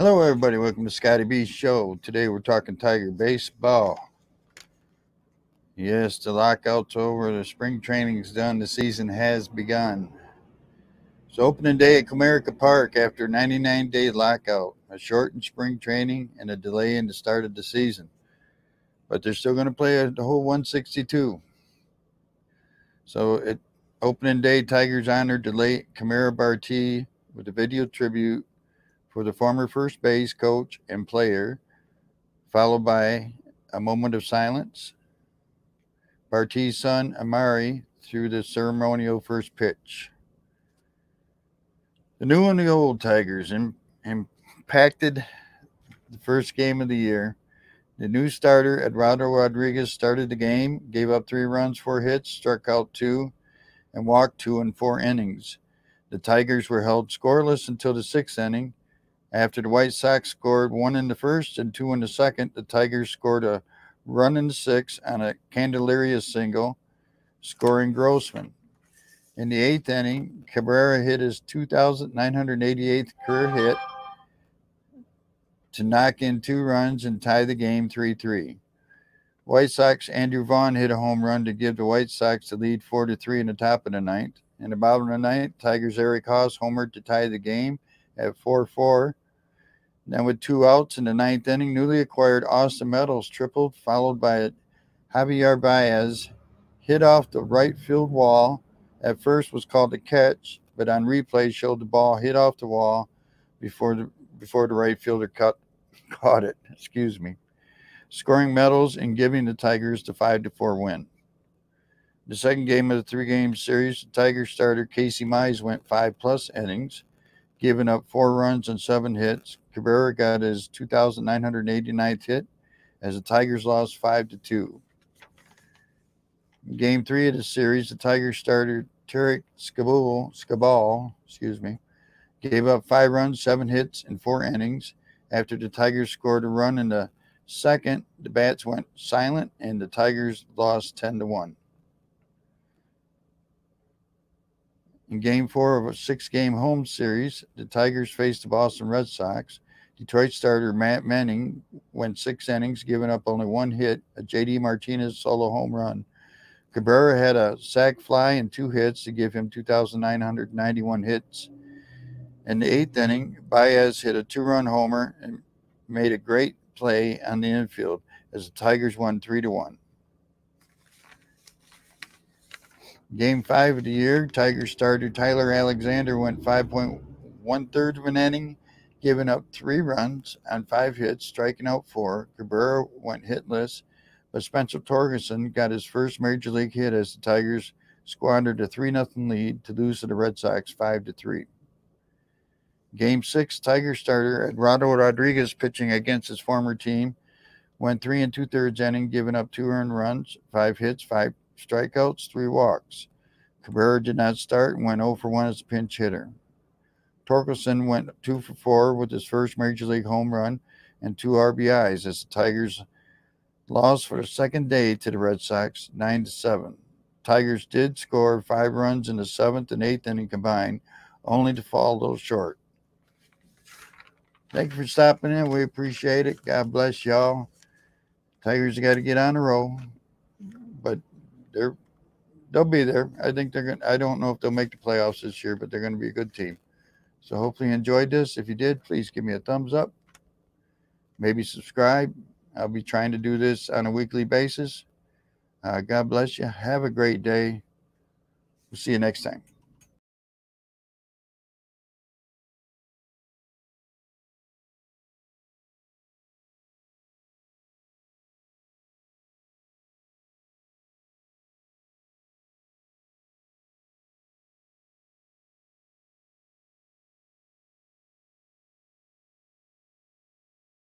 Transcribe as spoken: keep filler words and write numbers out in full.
Hello, everybody. Welcome to Scotty B's show. Today we're talking Tiger baseball. Yes, the lockout's over. The spring training's done. The season has begun. It's opening day at Comerica Park after a ninety-nine day lockout, a shortened spring training, and a delay in the start of the season. But they're still going to play the whole one sixty-two. So at opening day, Tigers honored the late Camara Barti with a video tribute for the former first base coach and player, followed by a moment of silence. Barti's son, Amari, threw the ceremonial first pitch. The new and the old Tigers in, impacted the first game of the year. The new starter, Eduardo Rodriguez, started the game, gave up three runs, four hits, struck out two, and walked two in four innings. The Tigers were held scoreless until the sixth inning. After the White Sox scored one in the first and two in the second, the Tigers scored a run in the sixth on a Candelaria single, scoring Grossman. In the eighth inning, Cabrera hit his two thousand nine hundred eighty-eighth career hit to knock in two runs and tie the game three three. White Sox Andrew Vaughn hit a home run to give the White Sox the lead four to three in the top of the ninth. In the bottom of the ninth, Tigers Eric Haas homered to tie the game at four four. Then with two outs in the ninth inning, newly acquired Austin Meadows tripled, followed by a Javier Baez hit off the right field wall. At first was called a catch, but on replay showed the ball hit off the wall before the before the right fielder cut, caught it, excuse me, scoring Meadows and giving the Tigers the five to four win. The second game of the three-game series, the Tigers starter Casey Mize went five-plus innings, giving up four runs and seven hits. Cabrera got his two thousand nine hundred eighty-ninth hit as the Tigers lost five to two. In game three of the series, the Tigers starter Tarek Skabal, Skabal, excuse me, gave up five runs, seven hits, and four innings. After the Tigers scored a run in the second, the bats went silent, and the Tigers lost ten to one. In game four of a six-game home series, the Tigers faced the Boston Red Sox. Detroit starter Matt Manning went six innings, giving up only one hit, a J D Martinez solo home run. Cabrera had a sac fly and two hits to give him two thousand nine hundred ninety-one hits. In the eighth inning, Baez hit a two-run homer and made a great play on the infield as the Tigers won three to one. Game five of the year, Tigers starter Tyler Alexander went five and one-third of an inning, giving up three runs on five hits, striking out four. Cabrera went hitless, but Spencer Torgerson got his first major league hit as the Tigers squandered a three nothing lead to lose to the Red Sox five to three. Game six, Tiger starter Eduardo Rodriguez, pitching against his former team, went three and two-thirds inning, giving up two earned runs, five hits, five strikeouts, three walks. Cabrera did not start and went oh for one as a pinch hitter. Torkelson went two for four with his first major league home run and two R B Is as the Tigers lost for the second day to the Red Sox nine to seven. Tigers did score five runs in the seventh and eighth inning combined, only to fall a little short. Thank you for stopping in. We appreciate it. God bless y'all. Tigers got to get on the roll, but they're they'll be there. I think they're going. I don't know if they'll make the playoffs this year, but they're going to be a good team. So hopefully you enjoyed this. If you did, please give me a thumbs up. Maybe subscribe. I'll be trying to do this on a weekly basis. Uh, God bless you. Have a great day. We'll see you next time.